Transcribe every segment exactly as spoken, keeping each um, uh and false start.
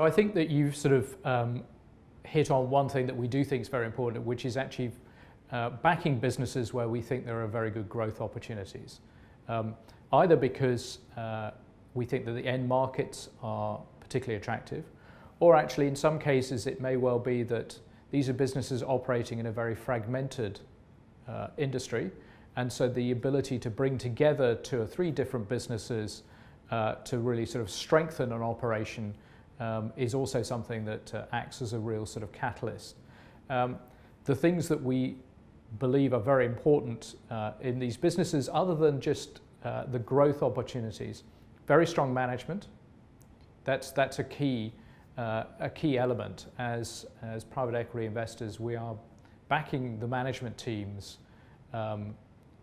So I think that you've sort of um, hit on one thing that we do think is very important, which is actually uh, backing businesses where we think there are very good growth opportunities, um, either because uh, we think that the end markets are particularly attractive, or actually in some cases it may well be that these are businesses operating in a very fragmented uh, industry, and so the ability to bring together two or three different businesses uh, to really sort of strengthen an operation um, is also something that uh, acts as a real sort of catalyst. Um, the things that we believe are very important uh, in these businesses, other than just uh, the growth opportunities, very strong management. That's, that's a key, uh, a key element. As, as private equity investors, we are backing the management teams um,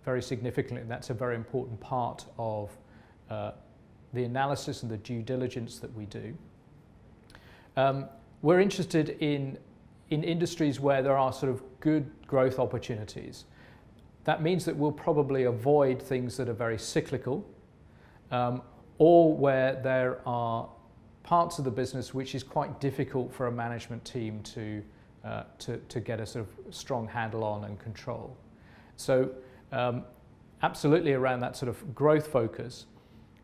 very significantly, and that's a very important part of uh, the analysis and the due diligence that we do. Um, we're interested in, in industries where there are sort of good growth opportunities. That means that we'll probably avoid things that are very cyclical, um, or where there are parts of the business which is quite difficult for a management team to, uh, to, to get a sort of strong handle on and control. So um, absolutely around that sort of growth focus,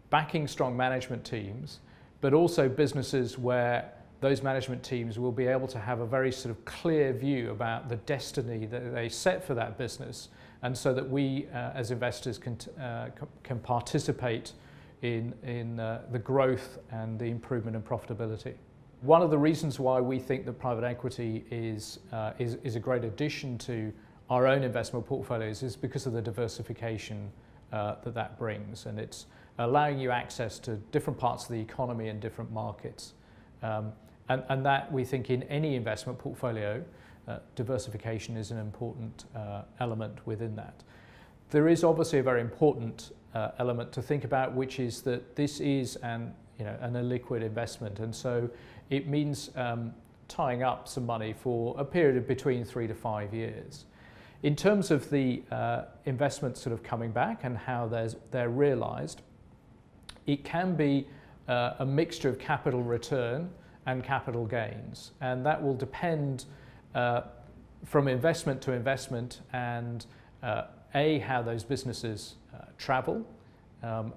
backing strong management teams, but also businesses where those management teams will be able to have a very sort of clear view about the destiny that they set for that business, and so that we uh, as investors can, uh, can participate in, in uh, the growth and the improvement in profitability. One of the reasons why we think that private equity is, uh, is, is a great addition to our own investment portfolios is because of the diversification uh, that that brings, and it's allowing you access to different parts of the economy and different markets. Um, and, and that, we think, in any investment portfolio, uh, diversification is an important uh, element within that. There is obviously a very important Uh, element to think about, which is that this is an, you know, an illiquid investment, and so it means um, tying up some money for a period of between three to five years. In terms of the uh, investments sort of coming back and how they're, they're realised, it can be uh, a mixture of capital return and capital gains, and that will depend uh, from investment to investment and uh, A, how those businesses uh, travel um,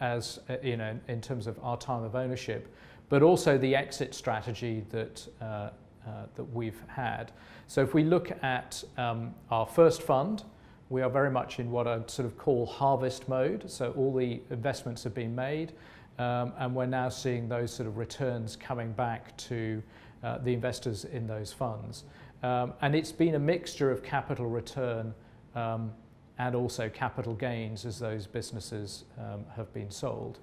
as, uh, you know, in terms of our time of ownership, but also the exit strategy that, uh, uh, that we've had. So if we look at um, our first fund, we are very much in what I'd sort of call harvest mode. So all the investments have been made, um, and we're now seeing those sort of returns coming back to uh, the investors in those funds. Um, and it's been a mixture of capital return um, and also capital gains as those businesses um, have been sold.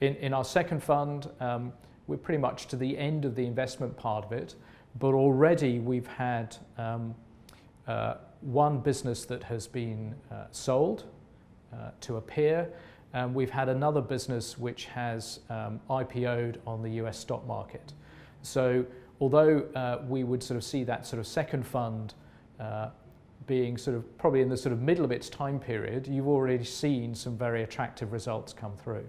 In, in our second fund, um, we're pretty much to the end of the investment part of it, but already we've had um, uh, one business that has been uh, sold uh, to a peer, and we've had another business which has um, I P O'd on the U S stock market. So although uh, we would sort of see that sort of second fund uh, being sort of probably in the sort of middle of its time period, you've already seen some very attractive results come through.